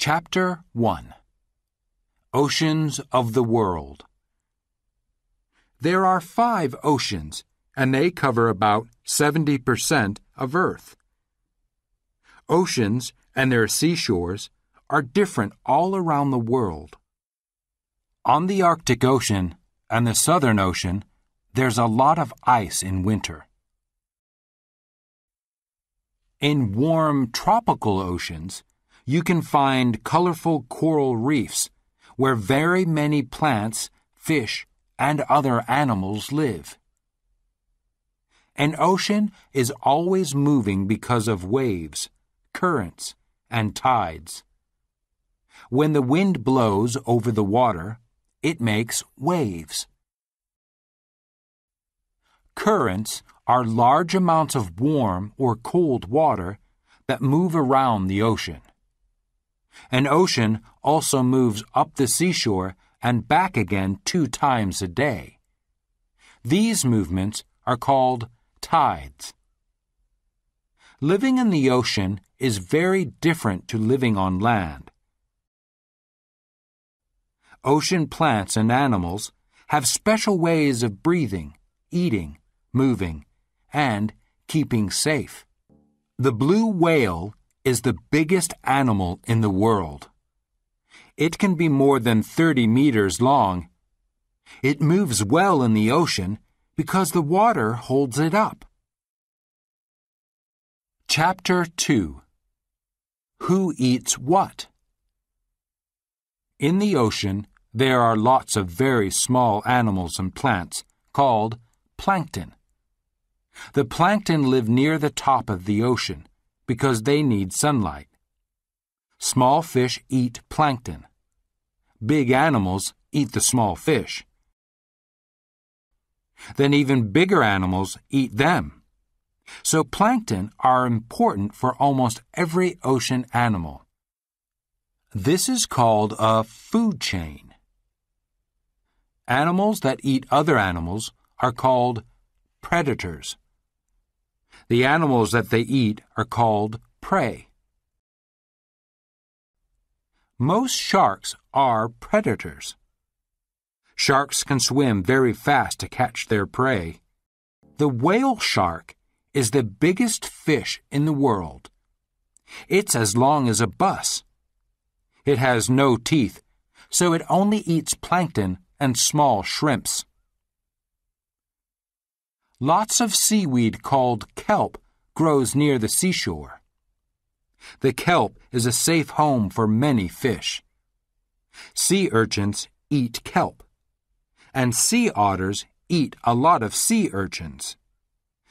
Chapter 1. Oceans of the World. There are 5 oceans, and they cover about 70% of Earth. Oceans and their seashores are different all around the world. On the Arctic Ocean and the Southern Ocean, there's a lot of ice in winter. In warm tropical oceans, you can find colorful coral reefs where very many plants, fish, and other animals live. An ocean is always moving because of waves, currents, and tides. When the wind blows over the water, it makes waves. Currents are large amounts of warm or cold water that move around the ocean. An ocean also moves up the seashore and back again 2 times a day. These movements are called tides. Living in the ocean is very different to living on land. Ocean plants and animals have special ways of breathing, eating, moving, and keeping safe. The blue whale is the biggest animal in the world. It can be more than 30 meters long. It moves well in the ocean because the water holds it up. Chapter 2. Who eats what? In the ocean, there are lots of very small animals and plants called plankton. The plankton live near the top of the ocean because they need sunlight. Small fish eat plankton. Big animals eat the small fish. Then even bigger animals eat them. So plankton are important for almost every ocean animal. This is called a food chain. Animals that eat other animals are called predators. The animals that they eat are called prey. Most sharks are predators. Sharks can swim very fast to catch their prey. The whale shark is the biggest fish in the world. It's as long as a bus. It has no teeth, so it only eats plankton and small shrimps. Lots of seaweed called kelp grows near the seashore. The kelp is a safe home for many fish. Sea urchins eat kelp, and sea otters eat a lot of sea urchins.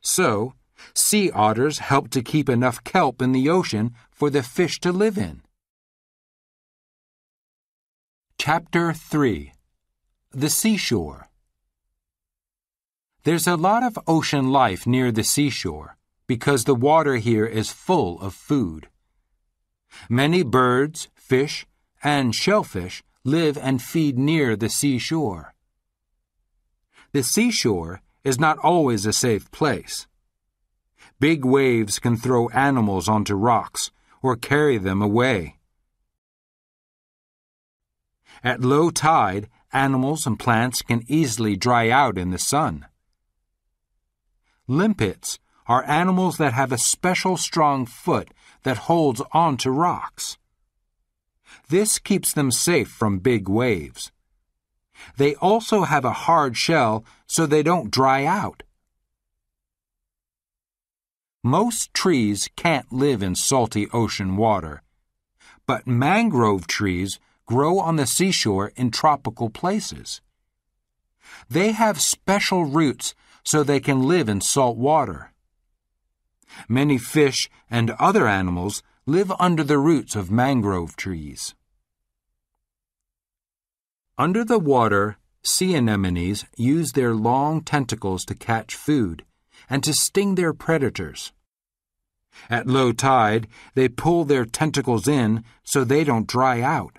So, sea otters help to keep enough kelp in the ocean for the fish to live in. Chapter 3. The Seashore. There's a lot of ocean life near the seashore because the water here is full of food. Many birds, fish, and shellfish live and feed near the seashore. The seashore is not always a safe place. Big waves can throw animals onto rocks or carry them away. At low tide, animals and plants can easily dry out in the sun. Limpets are animals that have a special strong foot that holds onto rocks. This keeps them safe from big waves. They also have a hard shell so they don't dry out. Most trees can't live in salty ocean water, but mangrove trees grow on the seashore in tropical places. They have special roots so they can live in salt water. Many fish and other animals live under the roots of mangrove trees. Under the water, sea anemones use their long tentacles to catch food and to sting their predators. At low tide, they pull their tentacles in so they don't dry out.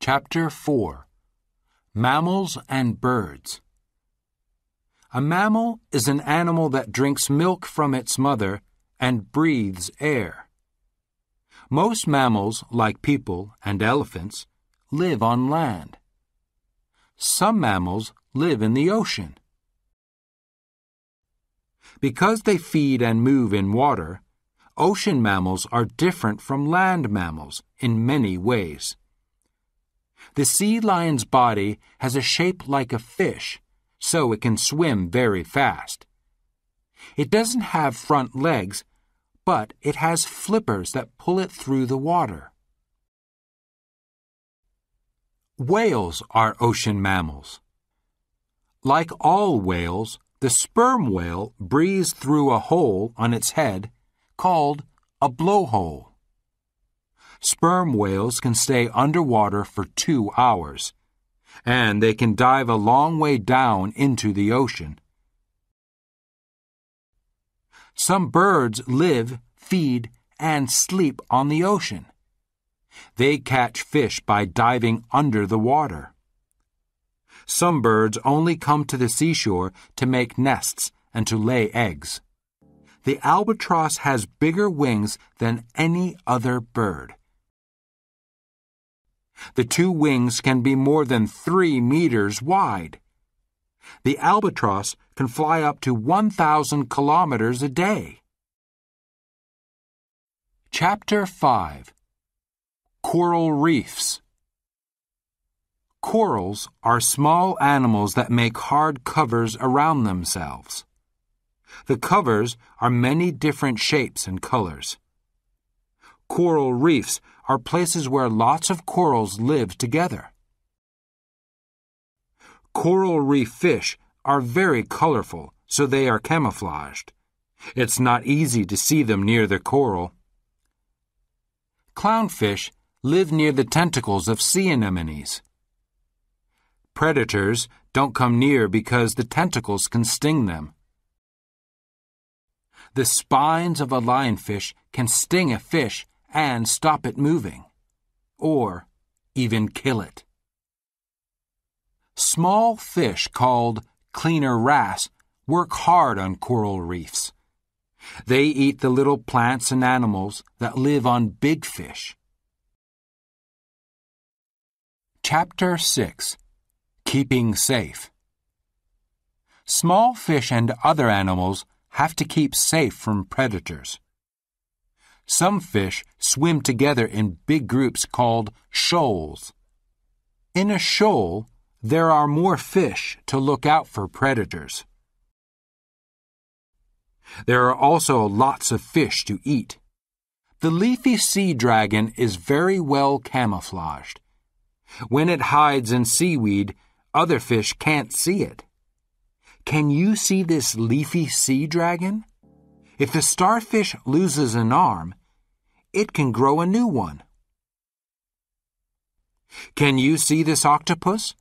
Chapter 4. Mammals and Birds. A mammal is an animal that drinks milk from its mother and breathes air. Most mammals, like people and elephants, live on land. Some mammals live in the ocean. Because they feed and move in water, ocean mammals are different from land mammals in many ways. The sea lion's body has a shape like a fish, so it can swim very fast. It doesn't have front legs, but it has flippers that pull it through the water. Whales are ocean mammals. Like all whales, the sperm whale breathes through a hole on its head called a blowhole. Sperm whales can stay underwater for 2 hours, and they can dive a long way down into the ocean. Some birds live, feed, and sleep on the ocean. They catch fish by diving under the water. Some birds only come to the seashore to make nests and to lay eggs. The albatross has bigger wings than any other bird. The two wings can be more than 3 meters wide. The albatross can fly up to 1,000 kilometers a day. Chapter 5. Coral reefs. Corals are small animals that make hard covers around themselves. The covers are many different shapes and colors. Coral reefs are places where lots of corals live together. Coral reef fish are very colorful, so they are camouflaged. It's not easy to see them near the coral. Clownfish live near the tentacles of sea anemones. Predators don't come near because the tentacles can sting them. The spines of a lionfish can sting a fish and stop it moving, or even kill it. Small fish called cleaner wrasse work hard on coral reefs. They eat the little plants and animals that live on big fish. Chapter 6. Keeping safe. Small fish and other animals have to keep safe from predators. Some fish swim together in big groups called shoals. In a shoal, there are more fish to look out for predators. There are also lots of fish to eat. The leafy sea dragon is very well camouflaged. When it hides in seaweed, other fish can't see it. Can you see this leafy sea dragon? If the starfish loses an arm, it can grow a new one. Can you see this octopus?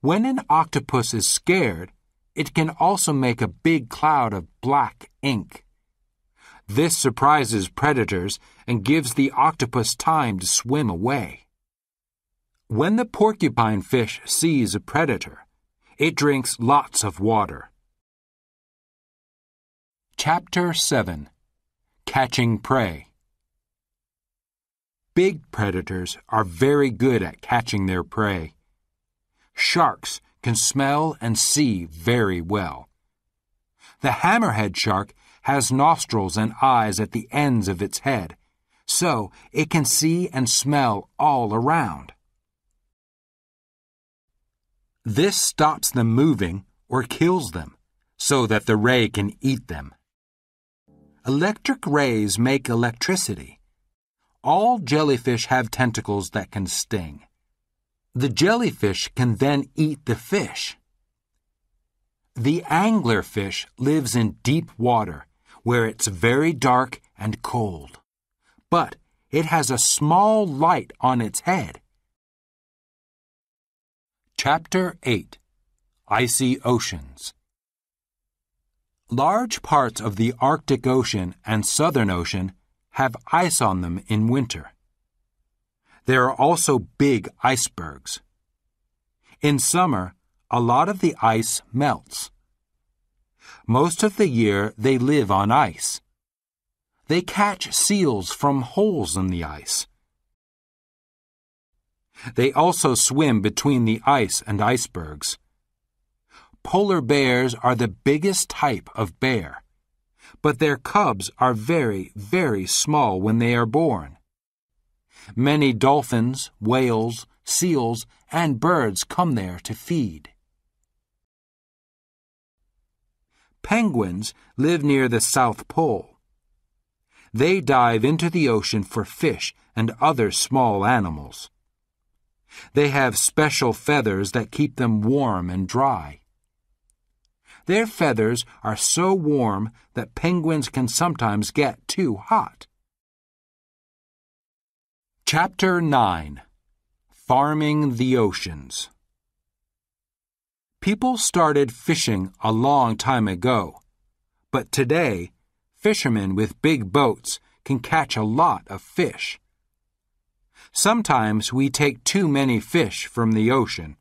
When an octopus is scared, it can also make a big cloud of black ink. This surprises predators and gives the octopus time to swim away. When the porcupine fish sees a predator, it drinks lots of water. Chapter 7. Catching prey. Big predators are very good at catching their prey. Sharks can smell and see very well. The hammerhead shark has nostrils and eyes at the ends of its head, so it can see and smell all around. This stops them moving or kills them, so that the ray can eat them. Electric rays make electricity. All jellyfish have tentacles that can sting. The jellyfish can then eat the fish. The anglerfish lives in deep water, where it's very dark and cold. But it has a small light on its head. Chapter 8. Icy oceans. Large parts of the Arctic Ocean and Southern Ocean have ice on them in winter. There are also big icebergs. In summer, a lot of the ice melts. Most of the year, they live on ice. They catch seals from holes in the ice. They also swim between the ice and icebergs. Polar bears are the biggest type of bear, but their cubs are very, very small when they are born. Many dolphins, whales, seals, and birds come there to feed. Penguins live near the South Pole. They dive into the ocean for fish and other small animals. They have special feathers that keep them warm and dry. Their feathers are so warm that penguins can sometimes get too hot. Chapter 9. Farming the Oceans. People started fishing a long time ago, but today, fishermen with big boats can catch a lot of fish. Sometimes we take too many fish from the ocean.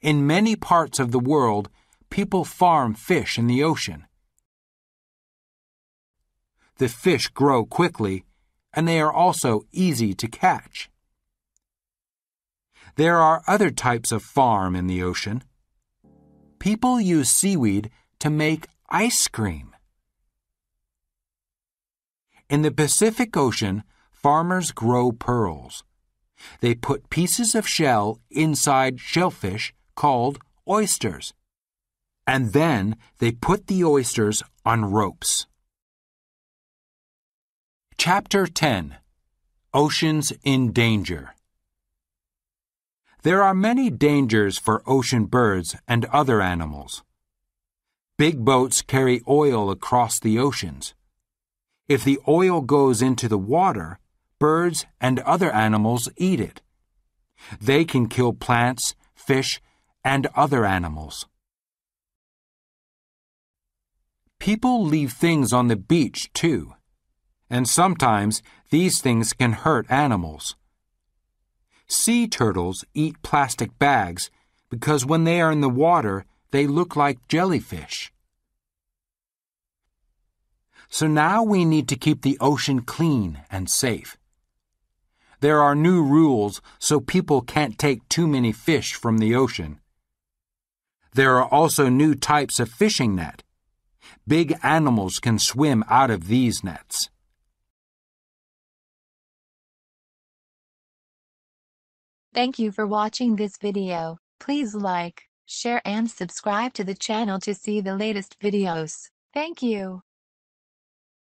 In many parts of the world, people farm fish in the ocean. The fish grow quickly, and they are also easy to catch. There are other types of farm in the ocean. People use seaweed to make ice cream. In the Pacific Ocean, farmers grow pearls. They put pieces of shell inside shellfish called oysters, and then they put the oysters on ropes. Chapter 10. Oceans in Danger. There are many dangers for ocean birds and other animals. Big boats carry oil across the oceans. If the oil goes into the water, birds and other animals eat it. They can kill plants, fish, and other animals. People leave things on the beach too, and sometimes these things can hurt animals. Sea turtles eat plastic bags because when they are in the water, they look like jellyfish. So now we need to keep the ocean clean and safe. There are new rules so people can't take too many fish from the ocean. There are also new types of fishing net. Big animals can swim out of these nets. Thank you for watching this video. Please like, share and subscribe to the channel to see the latest videos. Thank you.